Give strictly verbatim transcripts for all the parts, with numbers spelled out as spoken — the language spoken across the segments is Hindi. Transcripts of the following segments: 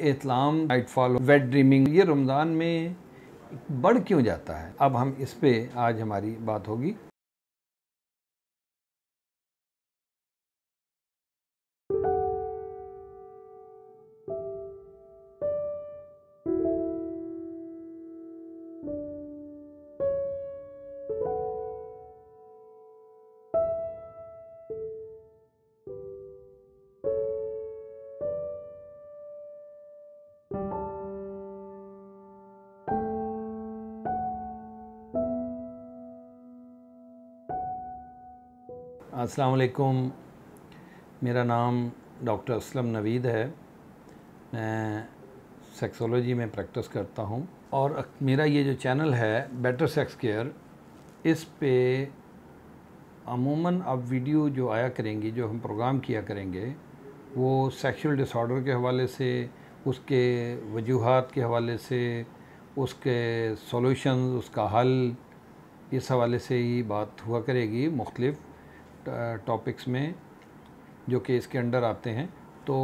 एहतलाम, नाइट फॉल, वेट ड्रीमिंग, ये रमज़ान में बढ़ क्यों जाता है? अब हम इस पे आज हमारी बात होगी। अस्सलाम वालेकुम, मेरा नाम डॉक्टर असलम नवीद है। मैं सेक्सोलॉजी में प्रैक्टिस करता हूं और मेरा ये जो चैनल है बेटर सेक्स केयर, इस पे अमूमन अब वीडियो जो आया करेंगी, जो हम प्रोग्राम किया करेंगे, वो सेक्सुअल डिसऑर्डर के हवाले से, उसके वजूहात के हवाले से, उसके सॉल्यूशंस, उसका हल, इस हवाले से ही बात हुआ करेगी मुख्तलिफ़ टॉपिक्स में जो कि इसके अंडर आते हैं। तो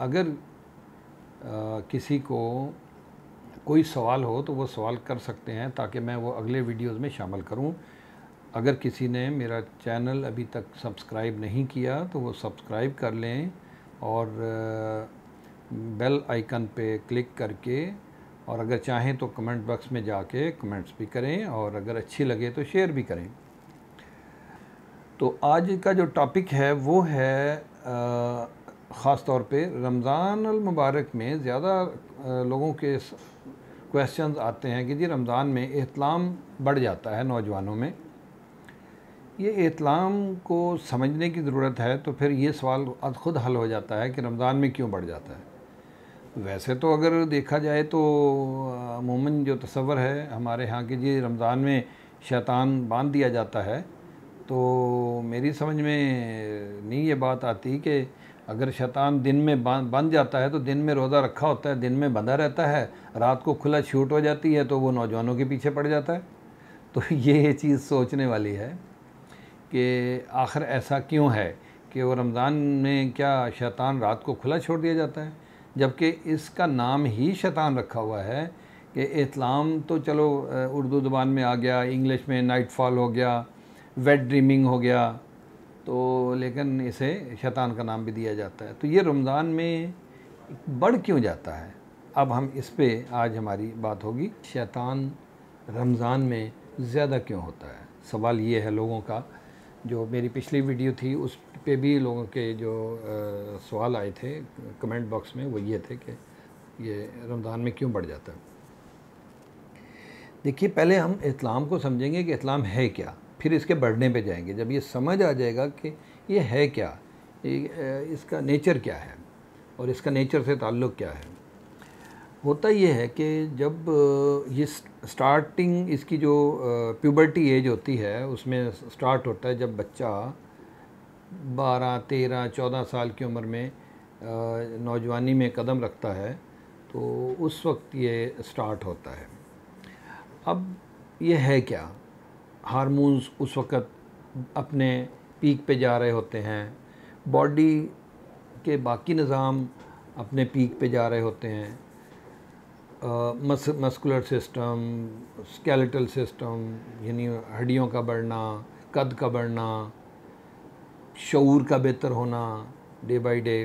अगर आ, किसी को कोई सवाल हो तो वो सवाल कर सकते हैं ताकि मैं वो अगले वीडियोस में शामिल करूं। अगर किसी ने मेरा चैनल अभी तक सब्सक्राइब नहीं किया तो वो सब्सक्राइब कर लें और बेल आइकन पे क्लिक करके, और अगर चाहें तो कमेंट बॉक्स में जाके कमेंट्स भी करें और अगर अच्छी लगे तो शेयर भी करें। तो आज का जो टॉपिक है वो है ख़ास तौर पे रमज़ान अल मुबारक में ज़्यादा लोगों के क्वेश्चंस आते हैं कि जी रमज़ान में एहतलाम बढ़ जाता है नौजवानों में। ये एहतलाम को समझने की ज़रूरत है। तो फिर ये सवाल खुद हल हो जाता है कि रमज़ान में क्यों बढ़ जाता है। वैसे तो अगर देखा जाए तो अमूमन जो तस्वर है हमारे यहाँ के, जी रमज़ान में शैतान बांध दिया जाता है, तो मेरी समझ में नहीं ये बात आती कि अगर शैतान दिन में बंध जाता है तो दिन में रोज़ा रखा होता है, दिन में बंधा रहता है, रात को खुला छूट हो जाती है तो वो नौजवानों के पीछे पड़ जाता है। तो ये चीज़ सोचने वाली है कि आखिर ऐसा क्यों है कि वो रमज़ान में क्या शैतान रात को खुला छोड़ दिया जाता है, जबकि इसका नाम ही शैतान रखा हुआ है। कि एहतलाम तो चलो उर्दू ज़ुबान में आ गया, इंग्लिश में नाइट फॉल हो गया, वेट ड्रीमिंग हो गया, तो लेकिन इसे शैतान का नाम भी दिया जाता है। तो ये रमज़ान में बढ़ क्यों जाता है? अब हम इस पे आज हमारी बात होगी। शैतान रमज़ान में ज़्यादा क्यों होता है, सवाल ये है लोगों का। जो मेरी पिछली वीडियो थी उस पे भी लोगों के जो आ, सवाल आए थे कमेंट बॉक्स में, वो ये थे कि ये रमज़ान में क्यों बढ़ जाता है। देखिए, पहले हम एहतलाम को समझेंगे कि एहतलाम है क्या, फिर इसके बढ़ने पे जाएंगे। जब ये समझ आ जाएगा कि ये है क्या, इसका नेचर क्या है और इसका नेचर से ताल्लुक़ क्या है। होता ये है कि जब ये स्टार्टिंग, इसकी जो प्यूबर्टी एज होती है उसमें स्टार्ट होता है, जब बच्चा बारह, तेरह, चौदह साल की उम्र में नौजवानी में कदम रखता है, तो उस वक्त ये स्टार्ट होता है। अब ये है क्या, हार्मोन्स उस वक़्त अपने पीक पे जा रहे होते हैं, बॉडी के बाकी निज़ाम अपने पीक पे जा रहे होते हैं, मस मस्कुलर सिस्टम, स्केलेटल सिस्टम, यानी हड्डियों का बढ़ना, कद का बढ़ना, शऊर का बेहतर होना डे बाय डे,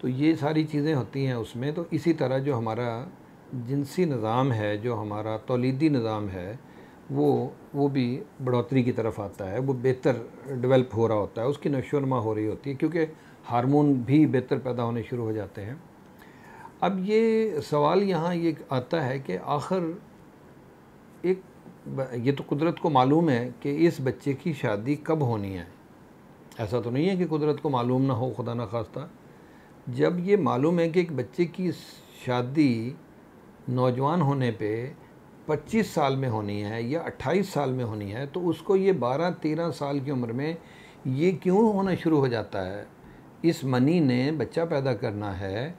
तो ये सारी चीज़ें होती हैं उसमें। तो इसी तरह जो हमारा जिनसी निज़ाम है, जो हमारा तौलीदी निज़ाम है, वो वो भी बढ़ोतरी की तरफ आता है, वो बेहतर डेवलप हो रहा होता है, उसकी नशोनमा हो रही होती है, क्योंकि हार्मोन भी बेहतर पैदा होने शुरू हो जाते हैं। अब ये सवाल यहाँ ये आता है कि आखिर एक ये तो कुदरत को मालूम है कि इस बच्चे की शादी कब होनी है। ऐसा तो नहीं है कि कुदरत को मालूम ना हो, खुदा ना खास्ता। जब ये मालूम है कि एक बच्चे की शादी नौजवान होने पर पच्चीस साल में होनी है या अट्ठाईस साल में होनी है, तो उसको ये बारह तेरह साल की उम्र में ये क्यों होना शुरू हो जाता है? इस मनी ने बच्चा पैदा करना है,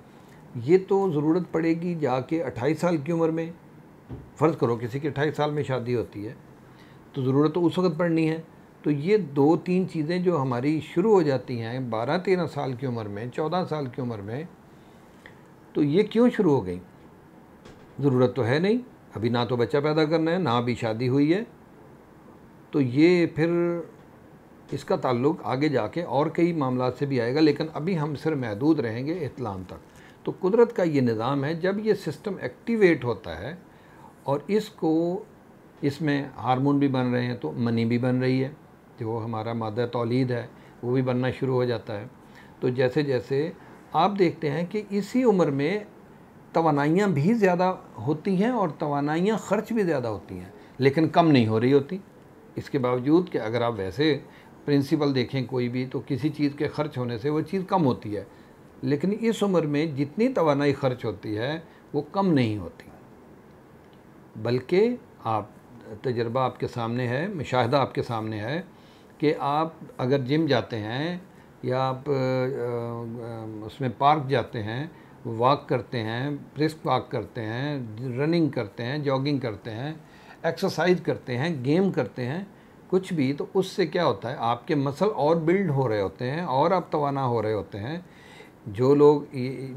ये तो ज़रूरत पड़ेगी जाके अट्ठाईस साल की उम्र में। फ़र्ज़ करो किसी की अट्ठाईस साल में शादी होती है, तो ज़रूरत तो उस वक़्त पड़नी है। तो ये दो तीन चीज़ें जो हमारी शुरू हो जाती हैं बारह तेरह साल की उम्र में, चौदह साल की उम्र में, तो ये क्यों शुरू हो गई? ज़रूरत तो है नहीं, अभी ना तो बच्चा पैदा करना है, ना अभी शादी हुई है। तो ये फिर इसका ताल्लुक आगे जाके और कई मामलों से भी आएगा, लेकिन अभी हम सिर्फ महदूद रहेंगे इत्तलाम तक। तो कुदरत का ये निज़ाम है, जब ये सिस्टम एक्टिवेट होता है और इसको इसमें हार्मोन भी बन रहे हैं तो मनी भी बन रही है, जो हमारा मादा तौलीद है वो भी बनना शुरू हो जाता है। तो जैसे जैसे आप देखते हैं कि इसी उम्र में तवानाइयाँ भी ज़्यादा होती हैं और तवानाइयाँ ख़र्च भी ज़्यादा होती हैं, लेकिन कम नहीं हो रही होती। इसके बावजूद कि अगर आप वैसे प्रिंसिपल देखें कोई भी, तो किसी चीज़ के ख़र्च होने से वो चीज़ कम होती है, लेकिन इस उम्र में जितनी तवानाई ख़र्च होती है वो कम नहीं होती, बल्कि आप तजर्बा आपके सामने है, मुशाहिदा आपके सामने है कि आप अगर जिम जाते हैं या आप उसमें पार्क जाते हैं, वॉक करते हैं, ब्रिस्क वॉक करते हैं, रनिंग करते हैं, जॉगिंग करते हैं, एक्सरसाइज करते हैं, गेम करते हैं, कुछ भी, तो उससे क्या होता है, आपके मसल और बिल्ड हो रहे होते हैं और आप तवाना हो रहे होते हैं। जो लोग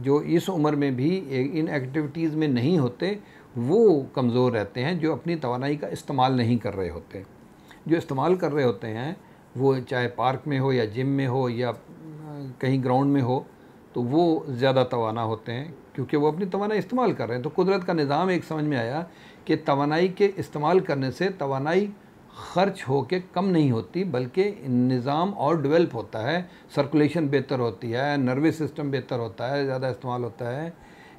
जो इस उम्र में भी इन एक्टिविटीज़ में नहीं होते वो कमज़ोर रहते हैं, जो अपनी तवानाई का इस्तेमाल नहीं कर रहे होते। जो इस्तेमाल कर रहे होते हैं वो चाहे पार्क में हो या जिम में हो या कहीं ग्राउंड में हो, तो वो ज़्यादा तवाना होते हैं क्योंकि वो अपनी तवानाई इस्तेमाल कर रहे हैं। तो कुदरत का निज़ाम एक समझ में आया कि तवानाई के इस्तेमाल करने से तवानाई ख़र्च हो के कम नहीं होती, बल्कि निज़ाम और डेवलप होता है, सर्कुलेशन बेहतर होती है, नर्वस सिस्टम बेहतर होता है, ज़्यादा इस्तेमाल होता है,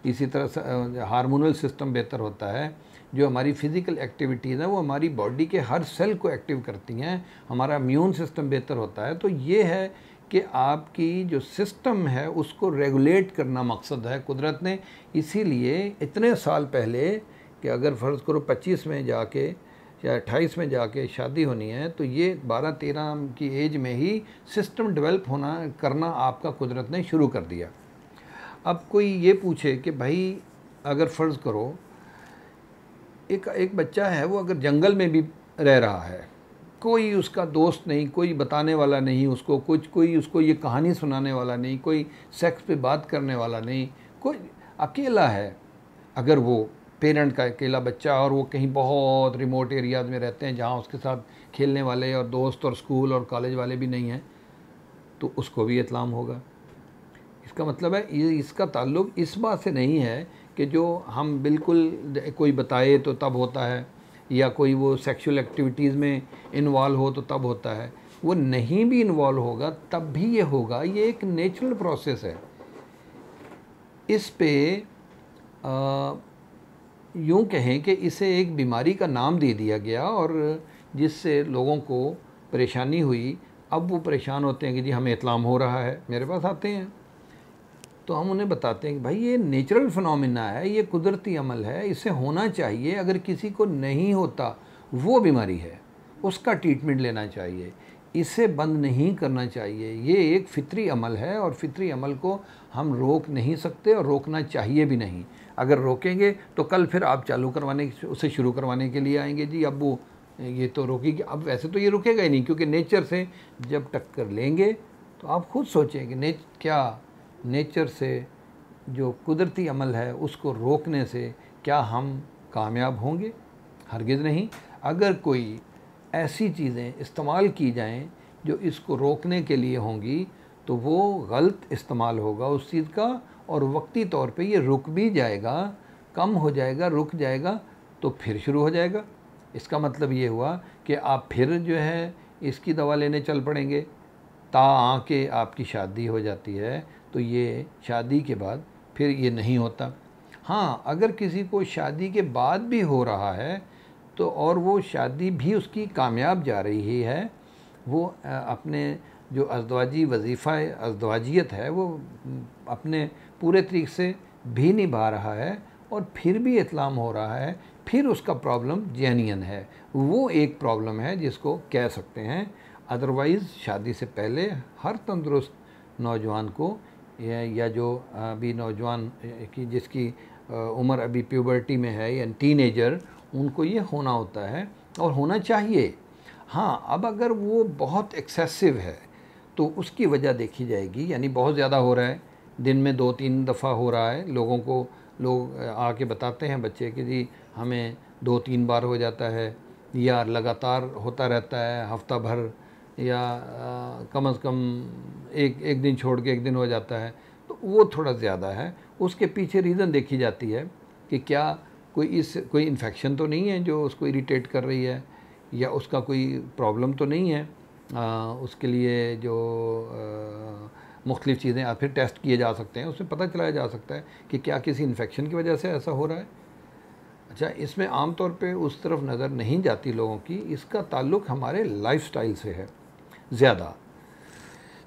इसी तरह हार्मोनल सिस्टम बेहतर होता है। जो हमारी फ़िज़िकल एक्टिविटीज़ हैं वो हमारी बॉडी के हर सेल को एक्टिव करती हैं, हमारा इम्यून सिस्टम बेहतर होता है। तो ये है कि आपकी जो सिस्टम है उसको रेगुलेट करना मकसद है कुदरत ने। इसीलिए इतने साल पहले कि अगर फ़र्ज़ करो पच्चीस में जाके या अट्ठाईस में जाके शादी होनी है, तो ये बारह तेरह की एज में ही सिस्टम डेवलप होना करना आपका कुदरत ने शुरू कर दिया। अब कोई ये पूछे कि भाई अगर फ़र्ज़ करो एक एक बच्चा है, वो अगर जंगल में भी रह रहा है, कोई उसका दोस्त नहीं, कोई बताने वाला नहीं उसको कुछ, कोई उसको ये कहानी सुनाने वाला नहीं, कोई सेक्स पे बात करने वाला नहीं, कोई अकेला है, अगर वो पेरेंट का अकेला बच्चा और वो कहीं बहुत रिमोट एरियाज में रहते हैं जहाँ उसके साथ खेलने वाले और दोस्त और स्कूल और कॉलेज वाले भी नहीं हैं, तो उसको भी इत्तलाम होगा। इसका मतलब है ये इसका ताल्लुक इस बात से नहीं है कि जो हम बिल्कुल कोई बताए तो तब होता है, या कोई वो सेक्सुअल एक्टिविटीज़ में इन्वॉल्व हो तो तब होता है, वो नहीं भी इन्वॉल्व होगा तब भी ये होगा। ये एक नेचुरल प्रोसेस है। इस पे यूँ कहें कि इसे एक बीमारी का नाम दे दिया गया और जिससे लोगों को परेशानी हुई। अब वो परेशान होते हैं कि जी हमें इत्तलाम हो रहा है, मेरे पास आते हैं तो हम उन्हें बताते हैं कि भाई ये नेचुरल फिनोमिना है, ये कुदरती अमल है, इसे होना चाहिए। अगर किसी को नहीं होता वो बीमारी है, उसका ट्रीटमेंट लेना चाहिए, इसे बंद नहीं करना चाहिए। ये एक फ़ितरी अमल है और फ़ितरी अमल को हम रोक नहीं सकते और रोकना चाहिए भी नहीं। अगर रोकेंगे तो कल फिर आप चालू करवाने उसे शुरू करवाने के लिए आएंगे, जी अब वो ये तो रोकेगी, अब वैसे तो ये रुकेगा ही नहीं क्योंकि नेचर से जब टक्कर लेंगे तो आप खुद सोचें कि नेच क्या नेचर से जो कुदरती अमल है उसको रोकने से क्या हम कामयाब होंगे? हरगिज़ नहीं। अगर कोई ऐसी चीज़ें इस्तेमाल की जाएं जो इसको रोकने के लिए होंगी तो वो गलत इस्तेमाल होगा उस चीज़ का, और वक्ती तौर पे ये रुक भी जाएगा, कम हो जाएगा, रुक जाएगा तो फिर शुरू हो जाएगा। इसका मतलब ये हुआ कि आप फिर जो है इसकी दवा लेने चल पड़ेंगे, ता आके आपकी शादी हो जाती है। तो ये शादी के बाद फिर ये नहीं होता। हाँ, अगर किसी को शादी के बाद भी हो रहा है तो और वो शादी भी उसकी कामयाब जा रही है, वो अपने जो अज़दवाजी वजीफ़ा अज़दवाजियत है वो अपने पूरे तरीक़े से भी निभा रहा है और फिर भी इत्तलाम हो रहा है, फिर उसका प्रॉब्लम जेनियन है, वो एक प्रॉब्लम है जिसको कह सकते हैं। अदरवाइज़ शादी से पहले हर तंदुरुस्त नौजवान को या जो अभी नौजवान की जिसकी उम्र अभी प्यूबर्टी में है या टीनेजर, उनको ये होना होता है और होना चाहिए। हाँ, अब अगर वो बहुत एक्सेसिव है तो उसकी वजह देखी जाएगी, यानी बहुत ज़्यादा हो रहा है दिन में दो तीन दफ़ा हो रहा है। लोगों को लोग आके बताते हैं बच्चे कि जी हमें दो तीन बार हो जाता है या लगातार होता रहता है हफ्ता भर, या आ, कम से कम एक एक दिन छोड़ के एक दिन हो जाता है, तो वो थोड़ा ज़्यादा है। उसके पीछे रीज़न देखी जाती है कि क्या कोई इस कोई इन्फेक्शन तो नहीं है जो उसको इरिटेट कर रही है, या उसका कोई प्रॉब्लम तो नहीं है। आ, उसके लिए जो मुख्तलिफ़ चीज़ें फिर टेस्ट किए जा सकते हैं, उसमें पता चलाया जा सकता है कि क्या किसी इन्फेक्शन की वजह से ऐसा हो रहा है। अच्छा, इसमें आम तौर पे उस तरफ नज़र नहीं जाती लोगों की, इसका ताल्लुक़ हमारे लाइफस्टाइल से है ज़्यादा।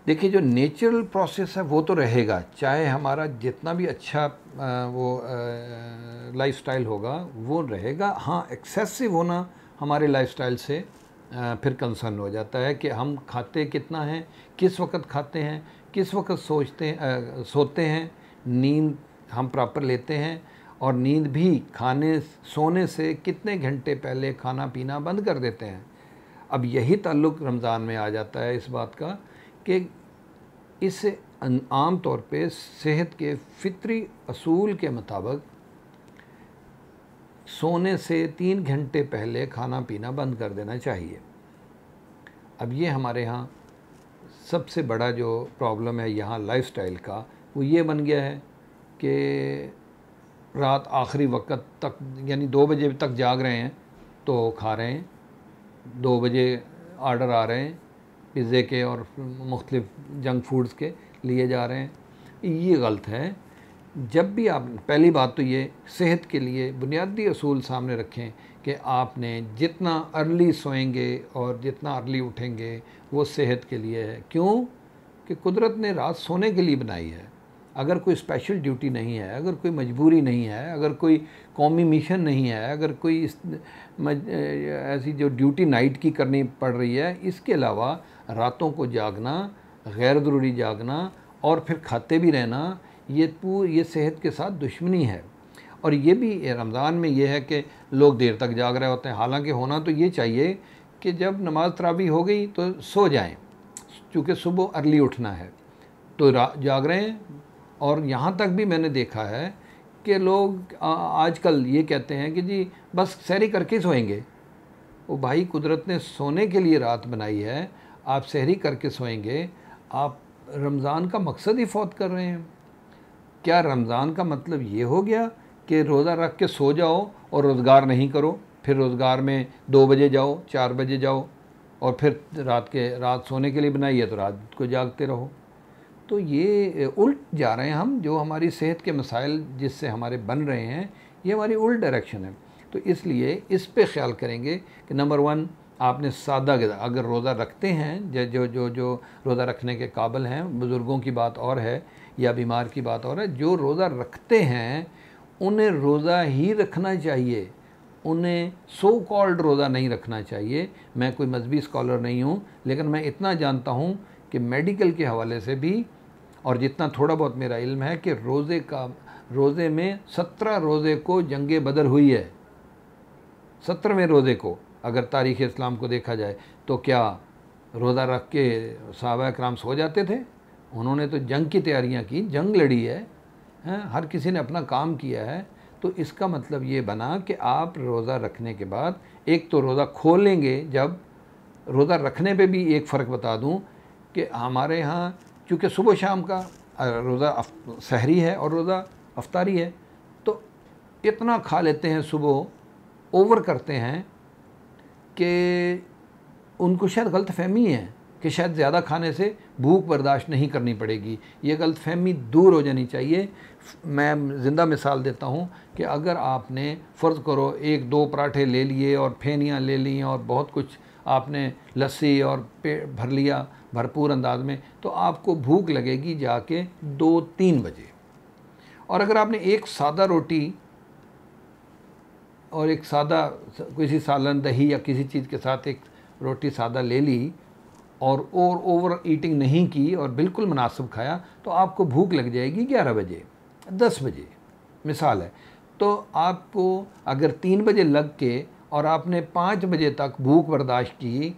देखिए, जो नेचुरल प्रोसेस है वो तो रहेगा, चाहे हमारा जितना भी अच्छा वो लाइफस्टाइल होगा वो रहेगा। हाँ, एक्सेसिव होना हमारे लाइफस्टाइल से फिर कंसर्न हो जाता है कि हम खाते कितना हैं, किस वक़्त खाते हैं, किस वक़्त सोचते आ, सोते हैं, नींद हम प्रॉपर लेते हैं, और नींद भी खाने सोने से कितने घंटे पहले खाना पीना बंद कर देते हैं। अब यही ताल्लुक़ रमज़ान में आ जाता है इस बात का कि इस आम तौर पे सेहत के फितरी असूल के मुताबिक सोने से तीन घंटे पहले खाना पीना बंद कर देना चाहिए। अब ये हमारे यहाँ सबसे बड़ा जो प्रॉब्लम है यहाँ लाइफस्टाइल का, वो ये बन गया है कि रात आखिरी वक्त तक, यानी दो बजे तक जाग रहे हैं तो खा रहे हैं, दो बजे आर्डर आ रहे हैं पिज़्ज़े के और मुख्तलिफ़ जंक फूड्स के लिए जा रहे हैं। ये गलत है। जब भी आप, पहली बात तो ये सेहत के लिए बुनियादी असूल सामने रखें कि आपने जितना अर्ली सोएंगे और जितना अर्ली उठेंगे वो सेहत के लिए है, क्यों कि कुदरत ने रात सोने के लिए बनाई है। अगर कोई स्पेशल ड्यूटी नहीं है, अगर कोई मजबूरी नहीं है, अगर कोई कौमी मिशन नहीं है, अगर कोई इस मज, ऐसी जो ड्यूटी नाइट की करनी पड़ रही है, इसके अलावा रातों को जागना, गैर ज़रूरी जागना और फिर खाते भी रहना, ये पूरी ये सेहत के साथ दुश्मनी है। और ये भी रमज़ान में ये है कि लोग देर तक जाग रहे होते हैं, हालांकि होना तो ये चाहिए कि जब नमाज तरावी हो गई तो सो जाएं, क्योंकि सुबह अर्ली उठना है, तो जाग रहे हैं। और यहाँ तक भी मैंने देखा है कि लोग आजकल ये कहते हैं कि जी बस सहरी करके सोएंगे। वो भाई, कुदरत ने सोने के लिए रात बनाई है, आप सहरी करके सोएंगे, आप रमज़ान का मकसद ही फौत कर रहे हैं। क्या रमज़ान का मतलब ये हो गया कि रोज़ा रख के सो जाओ और रोज़गार नहीं करो, फिर रोज़गार में दो बजे जाओ, चार बजे जाओ, और फिर रात के रात सोने के लिए बनाई है तो रात को जागते रहो। तो ये उल्ट जा रहे हैं हम, जो हमारी सेहत के मसाइल जिससे हमारे बन रहे हैं, ये हमारी उल्ट डायरेक्शन है। तो इसलिए इस पे ख्याल करेंगे कि नंबर वन, आपने सादा ग़िज़ा, अगर रोज़ा रखते हैं जो जो जो रोज़ा रखने के काबिल हैं, बुज़ुर्गों की बात और है या बीमार की बात और है, जो रोज़ा रखते हैं उन्हें रोज़ा ही रखना चाहिए, उन्हें सो कॉल्ड रोज़ा नहीं रखना चाहिए। मैं कोई मजहबी स्कॉलर नहीं हूँ, लेकिन मैं इतना जानता हूँ कि मेडिकल के हवाले से भी, और जितना थोड़ा बहुत मेरा इल्म है, कि रोज़े का रोज़े में सत्रह रोज़े को जंगे बदर हुई है। सत्रहवें रोज़े को अगर तारीख़ इस्लाम को देखा जाए तो क्या रोज़ा रख के सहाबा इकराम सो जाते थे? उन्होंने तो जंग की तैयारियां की, जंग लड़ी है, हैं? हर किसी ने अपना काम किया है। तो इसका मतलब ये बना कि आप रोज़ा रखने के बाद, एक तो रोज़ा खोलेंगे, जब रोज़ा रखने पर भी एक फ़र्क बता दूँ कि हमारे यहाँ क्योंकि सुबह शाम का रोज़ा सहरी है और रोज़ा अफ्तारी है, तो इतना खा लेते हैं सुबह, ओवर करते हैं कि उनको शायद गलत फहमी है कि शायद ज़्यादा खाने से भूख बर्दाश्त नहीं करनी पड़ेगी। ये गलत फहमी दूर हो जानी चाहिए। मैं ज़िंदा मिसाल देता हूँ कि अगर आपने फ़र्ज़ करो एक दो पराठे ले लिए और फेनियाँ ले ली और बहुत कुछ आपने लस्सी और पेट भर लिया भरपूर अंदाज में, तो आपको भूख लगेगी जाके दो तीन बजे। और अगर आपने एक सादा रोटी और एक सादा किसी सालन दही या किसी चीज़ के साथ एक रोटी सादा ले ली और ओवर ईटिंग नहीं की और बिल्कुल मुनासिब खाया, तो आपको भूख लग जाएगी ग्यारह बजे, दस बजे, मिसाल है। तो आपको अगर तीन बजे लग के और आपने पाँच बजे तक भूख बर्दाश्त की,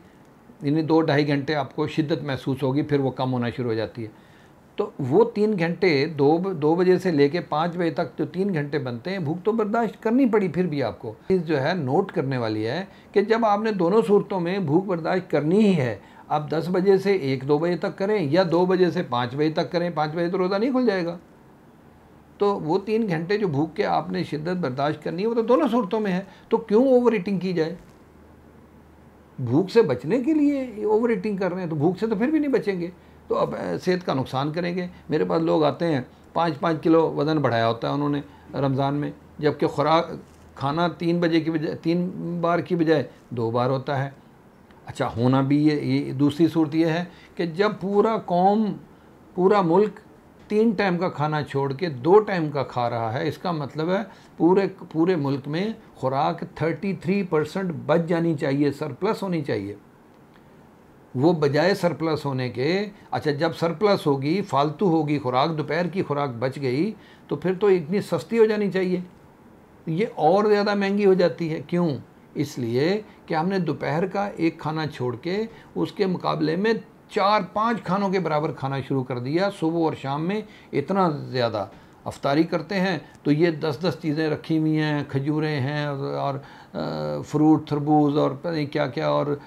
यानी दो ढाई घंटे आपको शिद्दत महसूस होगी, फिर वो कम होना शुरू हो जाती है। तो वो तीन घंटे दो दो बजे से लेके पाँच बजे तक जो तीन घंटे बनते हैं, भूख तो बर्दाश्त करनी पड़ी फिर भी आपको। चीज़ जो है नोट करने वाली है कि जब आपने दोनों सूरतों में भूख बर्दाश्त करनी ही है, आप दस बजे से एक दो बजे तक करें या दो बजे से पाँच बजे तक करें। पाँच बजे तो रोज़ा नहीं खुल जाएगा, तो वो तीन घंटे जो भूख के आपने शिद्दत बर्दाश्त करनी है वो तो दोनों सूरतों में है। तो क्यों ओवर ईटिंग की जाए? भूख से बचने के लिए ओवर ईटिंग कर रहे हैं, तो भूख से तो फिर भी नहीं बचेंगे, तो अब सेहत का नुकसान करेंगे। मेरे पास लोग आते हैं पाँच पाँच किलो वज़न बढ़ाया होता है उन्होंने रमज़ान में, जबकि खुराक खाना तीन बजे की बजाय तीन बार की बजाय दो बार होता है। अच्छा होना भी ये, ये दूसरी सूरत ये है कि जब पूरा कौम पूरा मुल्क तीन टाइम का खाना छोड़ के दो टाइम का खा रहा है, इसका मतलब है पूरे पूरे मुल्क में खुराक थर्टी थ्री परसेंट बच जानी चाहिए, सरप्लस होनी चाहिए। वो बजाय सरप्लस होने के, अच्छा जब सरप्लस होगी फालतू होगी खुराक, दोपहर की खुराक बच गई तो फिर तो इतनी सस्ती हो जानी चाहिए, ये और ज़्यादा महंगी हो जाती है। क्यों? इसलिए कि हमने दोपहर का एक खाना छोड़ के उसके मुकाबले में चार पांच खानों के बराबर खाना शुरू कर दिया सुबह और शाम में। इतना ज़्यादा अफ्तारी करते हैं तो ये दस दस चीज़ें रखी हुई हैं, खजूरें हैं और फ्रूट तरबूज और पता नहीं क्या क्या, और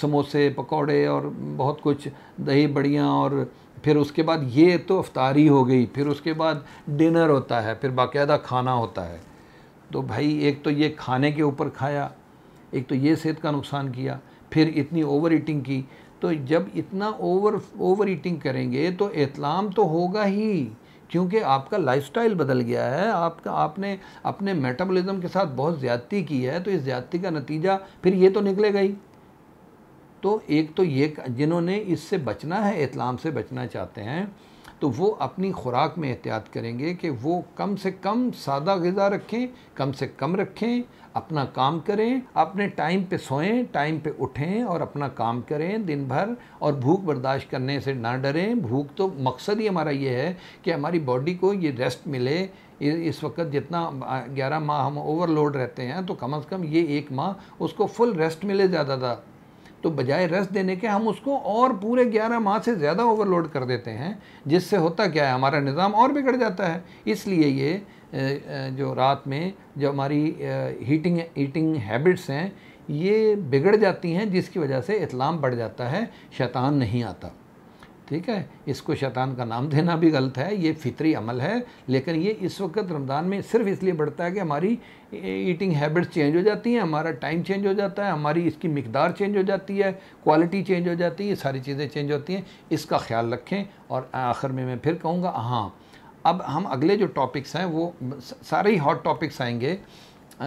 समोसे पकौड़े और बहुत कुछ, दही बड़ियाँ, और फिर उसके बाद ये तो अफ्तारी हो गई, फिर उसके बाद डिनर होता है, फिर बाकायदा खाना होता है। तो भाई एक तो ये खाने के ऊपर खाया, एक तो ये सेहत का नुकसान किया, फिर इतनी ओवर ईटिंग की। तो जब इतना ओवर ओवर ईटिंग करेंगे तो एहतलाम तो होगा ही, क्योंकि आपका लाइफस्टाइल बदल गया है, आपका आपने अपने मेटाबॉलिज्म के साथ बहुत ज़्यादती की है, तो इस ज़्यादती का नतीजा फिर ये तो निकलेगा ही। तो एक तो ये जिन्होंने इससे बचना है, एहतलाम से बचना चाहते हैं, तो वो अपनी खुराक में एहतियात करेंगे कि वो कम से कम सादा ग़िज़ा रखें, कम से कम रखें, अपना काम करें, अपने टाइम पे सोएं, टाइम पे उठें और अपना काम करें दिन भर, और भूख बर्दाश्त करने से ना डरें। भूख तो मकसद ही हमारा ये है कि हमारी बॉडी को ये रेस्ट मिले। इस वक्त जितना ग्यारह माह हम ओवरलोड रहते हैं, तो कम से कम ये एक माह उसको फुल रेस्ट मिले ज़्यादा ज़्यादा। तो बजाय रेस्ट देने के हम उसको और पूरे ग्यारह माह से ज़्यादा ओवरलोड कर देते हैं, जिससे होता क्या है, हमारा निज़ाम और बिगड़ जाता है। इसलिए ये जो रात में जो हमारी हीटिंग ईटिंग हैबिट्स हैं ये बिगड़ जाती हैं, जिसकी वजह से इतलाम बढ़ जाता है, शैतान नहीं आता। ठीक है, इसको शैतान का नाम देना भी गलत है, ये फितरी अमल है, लेकिन ये इस वक्त रमज़ान में सिर्फ इसलिए बढ़ता है कि हमारी ईटिंग हैबिट्स चेंज हो जाती हैं, हमारा टाइम चेंज हो जाता है, हमारी इसकी मिकदार चेंज हो जाती है, क्वालिटी चेंज हो जाती है, ये सारी चीज़ें चेंज होती हैं। इसका ख्याल रखें। और आखिर में मैं फिर कहूँगा, हाँ अब हम अगले जो टॉपिक्स हैं वो सारे ही हॉट टॉपिक्स आएंगे,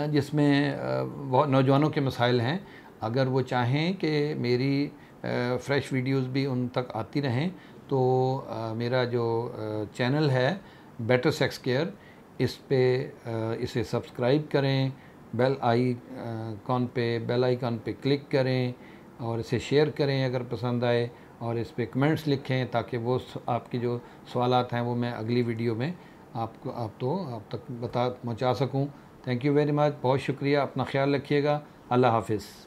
जिसमें नौजवानों के मसाइल हैं। अगर वो चाहें कि मेरी फ़्रेश वीडियोस भी उन तक आती रहें, तो आ, मेरा जो आ, चैनल है बेटर सेक्स केयर, इस पे आ, इसे सब्सक्राइब करें, बेल आई कॉन पे बेल आइकॉन पे क्लिक करें और इसे शेयर करें अगर पसंद आए, और इस पे कमेंट्स लिखें ताकि वो आपके जो सवालात हैं वो मैं अगली वीडियो में आपको आप तो आप तक बता पहुँचा सकूँ। थैंक यू वेरी मच, बहुत शुक्रिया। अपना ख्याल रखिएगा। अल्लाह हाफिज़।